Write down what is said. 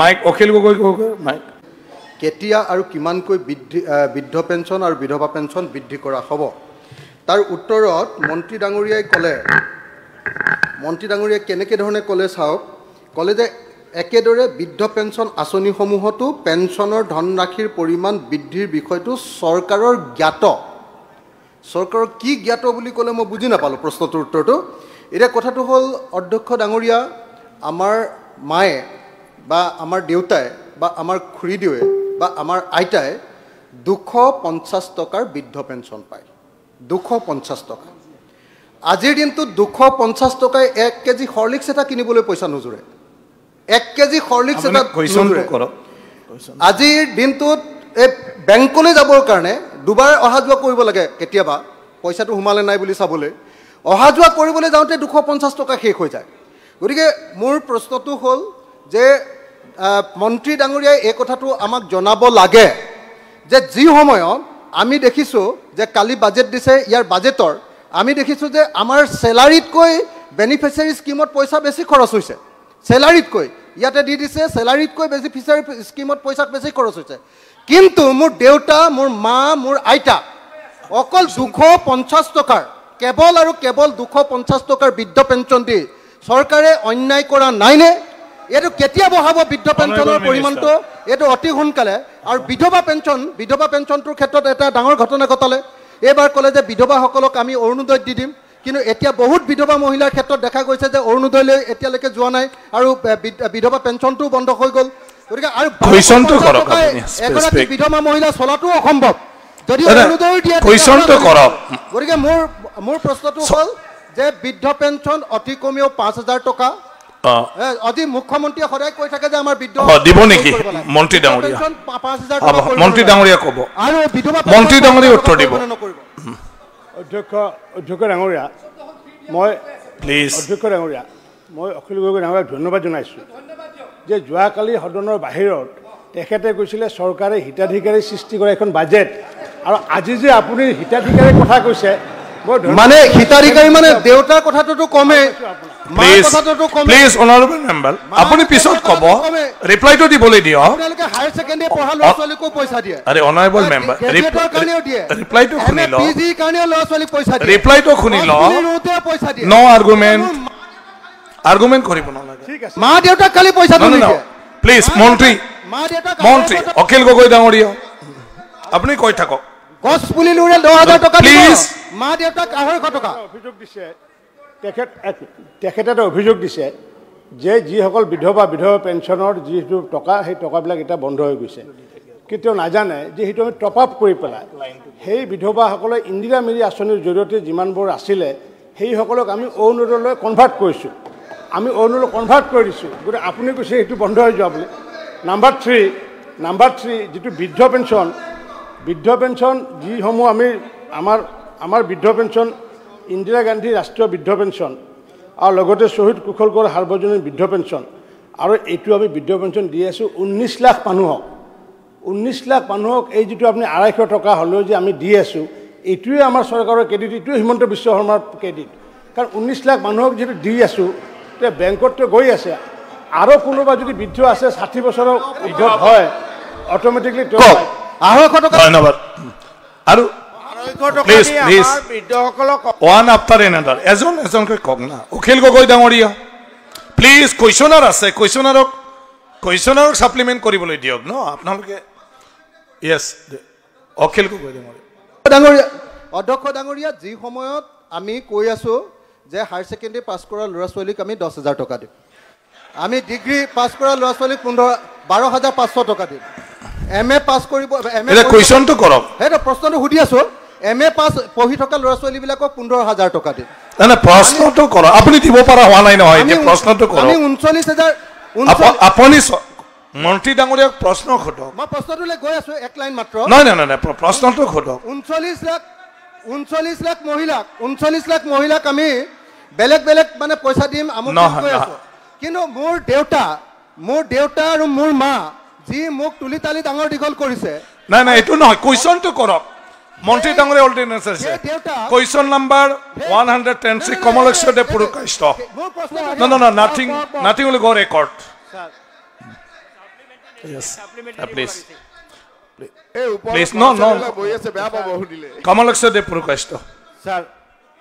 Mic Akhil Gogoi mike केटिया आरु किमानকৈ बृद्ध पेंशन और विधवा पेंशन बृद्धि करा हबो तार उत्तरत मंत्री डांगरियाय केनेके धरणे कले साओ कले जे एकेदरे बृद्ध पेंशन आसनी समूहतो पेंशनर धनराशिर परिमाण बृद्धिर विषयतो सरकार की ज्ञात बुली कले म बुझि नापालो प्रश्नतोर उत्तरतो एटा कथातो हल अध्यक्ष डांगरिया आमार माए बा आमार देउताय बा आमार खुरी देवे बा आमार आइताय 250 टकार बृद्ध पेंशन पाय 250 टका आजिर दिन तो 250 टकाय 1 केजी हरलिक्स एटा किनिबोले पैसा नुजुरे 1 केजी हरलिक्स एटा नुजुरे आजिर दिन तो ए बैंकले जाबर कारणे दुबार अहाजुवा करिब लागे केतियाबा पैसातो हुमाले नाय बुली साबोले अहाजुवा करिबोले जाउते 250 टका शेष हो जाय गतिके मोर प्रश्नतो हल जे मंत्री डांगरिया एक कथाटो आमाक जनाब लागे जे जी समय आमी देखिसो जे काली बजेट दिसे यार बजेटर आमी देखिसो जे आमार सेलारीतकै बेनिफिशियरी स्कीमत पैसा बेसी खरच होइसे सेलारीतकै याते दि दिसे सेलारीतकै बेनिफिशियरी स्कीमत पैसा बेसी खरच होइसे किन्तु मोर देउता मोर मा मोर आइता अकल 250 टकार केवल आरो केवल 250 टकार बृद्ध पेंशन दि सरकारे अन्याय करा नाइने एटो केतिया बहाब बृद्ध पेंशनर परिमाणतो एटो अति हुनकाले आर विधवा पेंशनर क्षेत्रत एटा डांगर घटना घटाले एबार कले जे विधवा हकलक आमी अरुणोदय दि दिम किन्तु एतिया बहुत विधवा महिलार क्षेत्रत देखा गयसे जे अरुणोदय ले एतिया लेके जुवा नाय आरो विधवा पेंशनतो बन्द होय गल गतिके आर क्वेश्चनतो करक एकराति विधवा महिला चलातो असम्भव जदि अरुणोदय दिया क्वेश्चनतो करक गतिके मोर प्रश्नतो हल जे बृद्ध पेंशन अति कमियो 5000 टका अति मुख्यमंत्री हराय কৈ থাকে যে আমাৰ বিদ্যা দিব নেকি মন্ত্রী ডাঙৰীয়া 5000 টকা মন্ত্রী ডাঙৰীয়া কব আৰু বিধবা মন্ত্রী ডাঙৰীয়া উত্তৰ দিব অধ্যক্ষ ডাঙৰীয়া মই প্লিজ অধ্যক্ষ ডাঙৰীয়া মই অখিল গগৈ ডাঙৰীয়া ধন্যবাদ জনাইছো যে জুৱা কালি সদনৰ বাহিৰত তেখেতে কৈছিল চৰকাৰে হিতাধিকাৰী সৃষ্টি কৰা এখন বাজেট আৰু আজি যে আপুনি হিতাধিকাৰীৰ কথা কৈছে माने हिताधिकारी माने देउतार कथाটো तो कमे मार कथाটো तो कमे प्लीज ऑनरेबल मेंबर আপুনি পিছত কব রিপ্লাই তো দিবলৈ দিও আপোনালোকে হায়ার সেকেন্ডারি পঢ়া লছলি কো পইচা দিয়ে আরে অনরেবল মেंबर রিপ্লাই কাৰণেও দিয়ে রিপ্লাই তো খুনি ল পিজি কাৰণেও লছলি পইচা দিয়ে রিপ্লাই তো খুনি ল নো আর্গুমেন্ট কৰিব নালাগে ঠিক আছে মা দেউতা খালি পইচা তো নিদিয়ে প্লিজ মন্ত্রী মা দেউতা মন্ত্রী অখিল গগৈ ডাঙৰীয়া আপুনি কৈ থাকক গছ পুলি লুৰে 2000 টকা প্লিজ মা দেউতাক 250 টকা অভিযোগ দিছে তেখেতে অভিযোগ দিছে যে যিসকল বিধৱা পেঞ্চনৰ যি টকা সেই টকাবিলাক এটা বন্ধ হৈ গৈছে কিন্তু নাজানে যে সেইটো আমি টপ আপ কৰি পেলাই সেই বিধৱাসকলে ইন্দিৰা মিৰি আঁচনিৰ জৰিয়তে যিমানবোৰ আছিলে সেইসকলক আমি অৰুণোদয়লৈ কনভাৰ্ট কৰিছোঁ আমি অৰুণোদয়লৈ কনভাৰ্ট কৰি দিছোঁ গতিকে আপুনি কৈছে সেইটো বন্ধ হৈ যাব বুলি নাম্বাৰ 3 যিটো বৃদ্ধ পেঞ্চন যিসমূহ আমি আমাৰ বৃদ্ধ পেঞ্চন ইন্দিৰা গান্ধী ৰাষ্ট্ৰীয় বৃদ্ধ পেঞ্চন আৰু লগতে শহীদ কুশল কোঁৱৰ সাৰ্বজনীন বৃদ্ধ পেঞ্চন আৰু এইটো আমি বৃদ্ধ পেঞ্চন দি আছোঁ 19 লাখ মানুহক এই যিটো আপুনি 250 টকা হ'লেও যে আমি দি আছোঁ এইটোৱে আমাৰ চৰকাৰৰ ক্ৰেডিট এইটোৱে হিমন্ত বিশ্ব শৰ্মাৰ ক্ৰেডিট কাৰণ 19 লাখ মানুহক যিটো দি আছোঁ তে বেংকতটো গৈ আছে আৰু কোনোবা যদি বৃদ্ধ আছে 60 বছৰৰ ওপৰত হয় automatically Akhil Gogoi Dangaria please क्वेश्चनार आसे क्वेश्चनारक साप्लिमेंट কৰিবলৈ দিওক ন আপোনালোকে यस अखिल गगৈ ডাंगरिया অধ্যক্ষ ডাंगरिया যি সময়ত আমি কৈ আছো যে হায়ার সেকেন্ডারি পাস কৰা লৰা ছোৱালীক আমি 10000 টকা দিম আমি ডিগ্রি পাস কৰা লৰা ছোৱালীক 12500 টকা দিম एमए पास करिबो एमए ए क्वेश्चन तो करब हे तो प्रश्न तो हुदी आसो एमए पास पहि थका लरासोली बिलाको 15000 टका दे ना प्रश्न तो कर आपनी दिबो पारा होआ नाइ नय जे प्रश्न तो कर हम 39000 आपनी मंत्री डांगरिया प्रश्न खटो म प्रश्न तो ले गय आसो एक लाइन मात्र ना प्रश्न तो खटो 39 लाख महिलाक आमी बेलेक माने पैसा दिम आमो गय आसो किनो मोर देउता आरो मोर मा जी मुख तुली ताली डांगर दीघल करिसे ना ना एतु नय क्वेश्चन तो करक मंत्री डांगरे ऑलरेडी आंसर से क्वेश्चन नंबर 110 से कमलेश दे पुरस्कार no nothing will go record Yes. Please. Please. No, no. Kamalakshade Purukashto. Sir.